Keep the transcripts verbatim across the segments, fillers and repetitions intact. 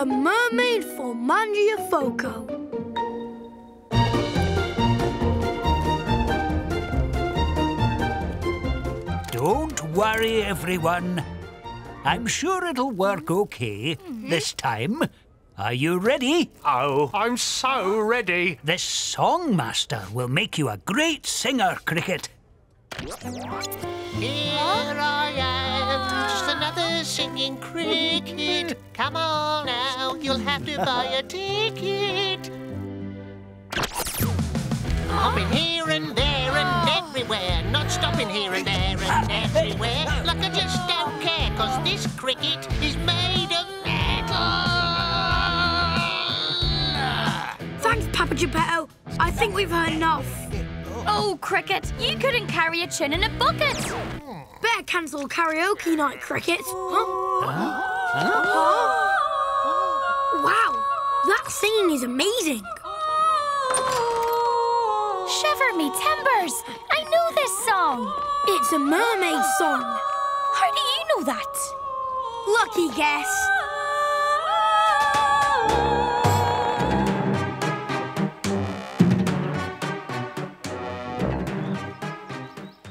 A mermaid for Mangiafuoco. Don't worry, everyone. I'm sure it'll work okay mm-hmm. this time. Are you ready? Oh, I'm so ready. This songmaster will make you a great singer, Cricket. Here I am, just another singing cricket. Come on now, you'll have to buy a ticket. Hopping here and there and everywhere, not stopping here and there and everywhere. Like I just don't care, cos this cricket is made of metal. Thanks, Papa Geppetto. I think we've heard enough. Oh, Cricket, you couldn't carry a chin in a bucket. Better cancel karaoke night, Cricket. Huh? Huh? Huh? Huh? Wow, that singing is amazing. Shiver me timbers, I know this song. It's a mermaid song. How do you know that? Lucky guess.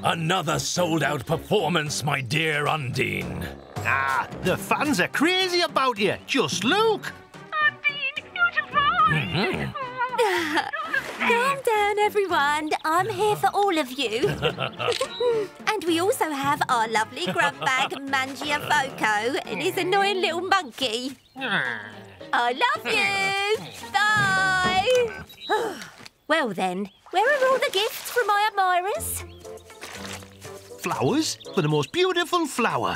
Another sold-out performance, my dear Undine. Ah, the fans are crazy about you. Just look. Undine, beautiful. Mm-hmm. Calm down, everyone. I'm here for all of you. And we also have our lovely grub bag, Mangiafuoco, and his annoying little monkey. I love you. Bye. Well, then, where are all the gifts from my admirers? Flowers for the most beautiful flower.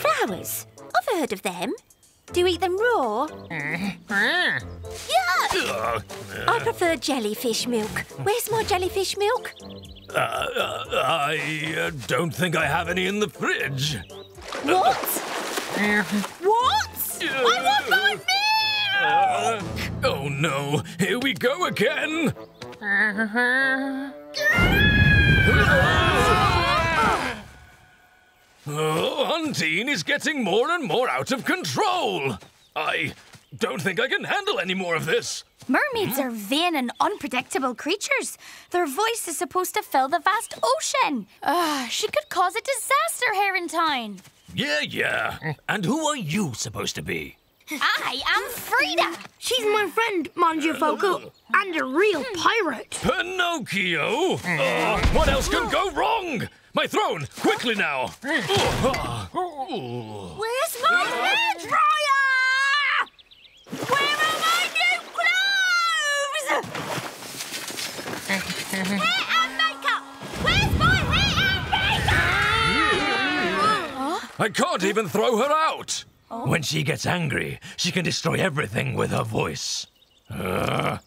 Flowers? I've heard of them. Do you eat them raw? Yuck! I prefer jellyfish milk. Where's my jellyfish milk? Uh, uh, I uh, don't think I have any in the fridge. What? What? I want my milk! Uh, oh, no. Here we go again. Oh, Undine is getting more and more out of control. I don't think I can handle any more of this. Mermaids are vain and unpredictable creatures. Their voice is supposed to fill the vast ocean. Uh, she could cause a disaster here in town. Yeah, yeah. And who are you supposed to be? I am Frida. She's my friend, Mangiafuoco, and a real pirate. Pinocchio? Uh, what else can go wrong? My throne, quickly now. Where's my hairdryer? Where are my new clothes? Hair and makeup. Where's my hair and makeup? I can't even throw her out. Oh. When she gets angry, she can destroy everything with her voice. Uh,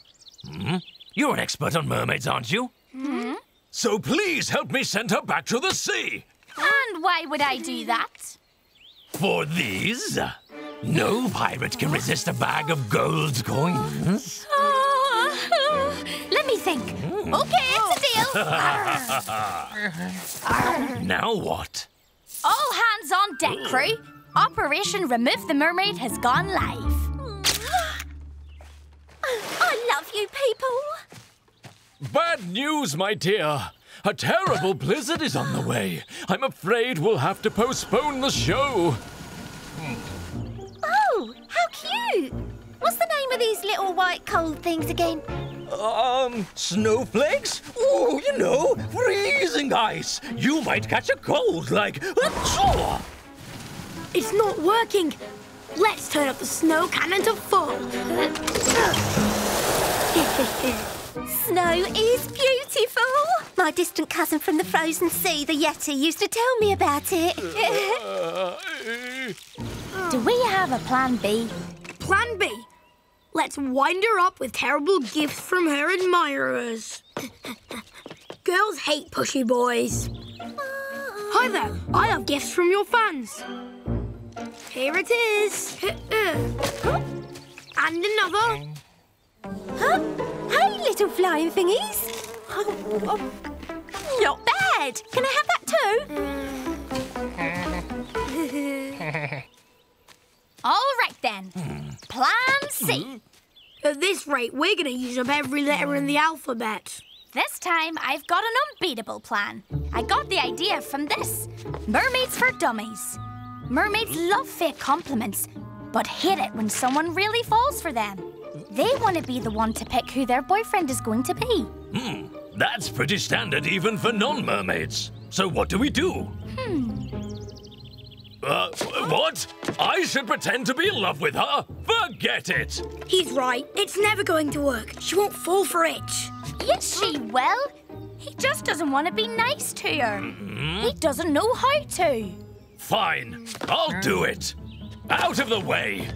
hmm? You're an expert on mermaids, aren't you? Mm-hmm. So please help me send her back to the sea. And why would I do that? For these? No pirate can resist a bag of gold coins. Let me think. Mm. OK, it's a deal. Arr. Arr. Now what? All hands on deck, crew. Operation Remove the Mermaid has gone live. I love you people. Bad news, my dear. A terrible blizzard is on the way. I'm afraid we'll have to postpone the show. Oh, how cute. What's the name of these little white cold things again? Um, snowflakes? Oh, you know, freezing ice. You might catch a cold like... Achoo! It's not working. Let's turn up the snow cannon to full. Snow is beautiful. My distant cousin from the frozen sea, the Yeti, used to tell me about it. Do we have a plan B? Plan B? Let's wind her up with terrible gifts from her admirers. Girls hate pushy boys. Hi there. I have gifts from your fans. Here it is. Huh? And another. Huh? Hey, little flying thingies. Oh, oh. Not bad. Can I have that too? All right, then. Mm. Plan C. Mm. At this rate, we're going to use up every letter in the alphabet. This time, I've got an unbeatable plan. I got the idea from this. Mermaids for dummies. Mermaids love fake compliments, but hate it when someone really falls for them. They want to be the one to pick who their boyfriend is going to be. Hmm, that's pretty standard even for non-mermaids. So what do we do? Hmm. Uh, what? I should pretend to be in love with her? Forget it! He's right. It's never going to work. She won't fall for it. Yes, she will. He just doesn't want to be nice to her. Mm-hmm. He doesn't know how to. Fine. I'll do it. Out of the way.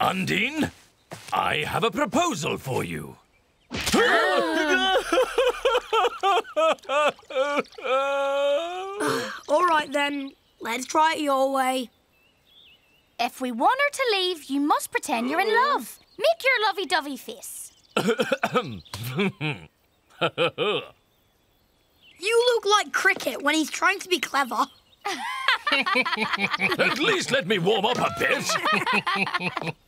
Undine, I have a proposal for you. All right, then. Let's try it your way. If we want her to leave, you must pretend you're in love. Make your lovey-dovey face. You look like Cricket when he's trying to be clever. At least let me warm up a bit.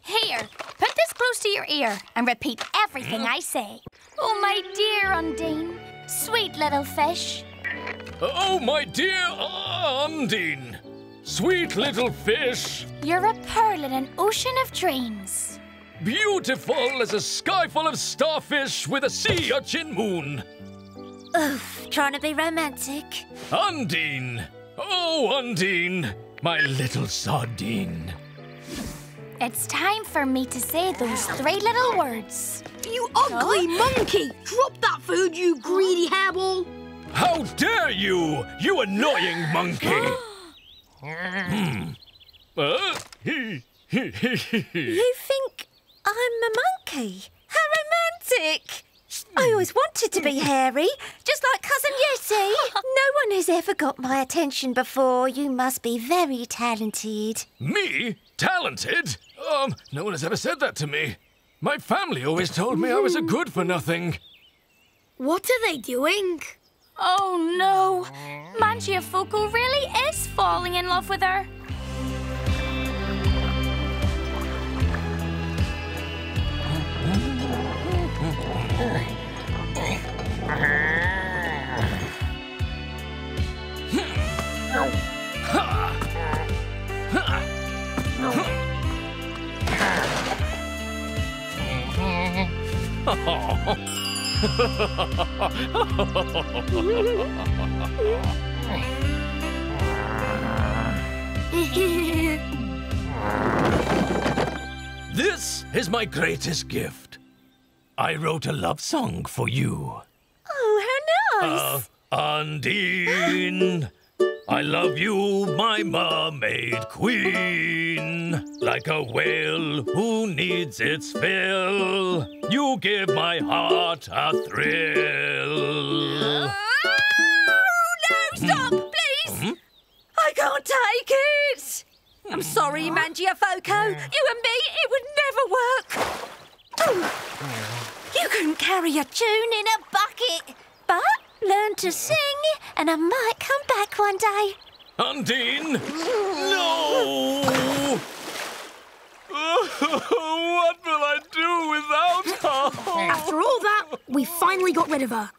Here, put this close to your ear and repeat everything I say. Oh, my dear Undine, sweet little fish. Oh, my dear Undine, sweet little fish. You're a pearl in an ocean of dreams. Beautiful as a sky full of starfish with a sea urchin moon. Oof, trying to be romantic. Undine. Oh, Undine, my little sardine. It's time for me to say those three little words. You ugly oh. monkey! Drop that food, you greedy hairball! How dare you, you annoying monkey! hmm. uh, he, he, he, he. You think I'm a monkey? How romantic! I always wanted to be hairy, just like Cousin Yeti. No one has ever got my attention before. You must be very talented. Me? Talented? Um, no one has ever said that to me. My family always told me I was a good-for-nothing. What are they doing? Oh, no. Mangiafuoco really is falling in love with her. This is my greatest gift. I wrote a love song for you. Oh, how nice! Uh, Undine, I love you, my mermaid queen. Like a whale who needs its fill, you give my heart a thrill. Oh, no, stop, please! Mm-hmm. I can't take it! I'm sorry, Mangiafuoco. You and me, it would never work. Oh, you couldn't carry a tune in a bucket. But learn to sing and I might come back one day. Undine! No! What will I do without her? After all that, we finally got rid of her.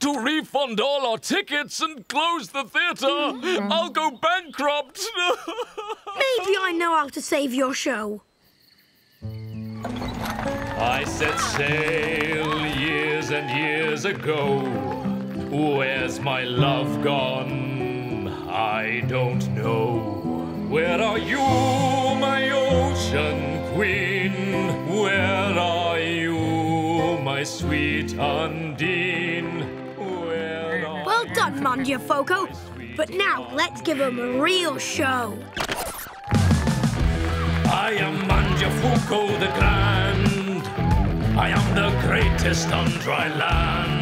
To refund all our tickets and close the theatre, mm-hmm. I'll go bankrupt. Maybe I know how to save your show. I set sail years and years ago. Where's my love gone? I don't know. Where are you, my ocean queen? Where are you, my sweet Undine? Where are well done, Mangiafuoco. But now, Undine. Let's give him a real show. I am Mangiafuoco the Grand. I am the greatest on dry land.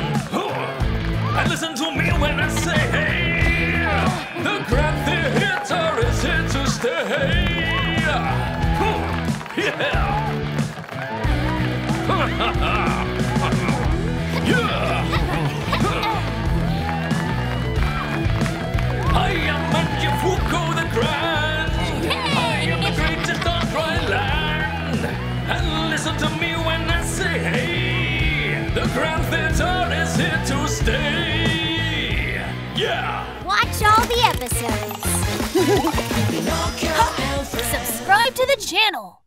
And listen to me when I say, hey, the Grand Theatre is here to stay. Yeah. Yeah. I am Mangiafuoco the Grand. and theater is here to stay. Yeah. Watch all the episodes. Subscribe to the channel.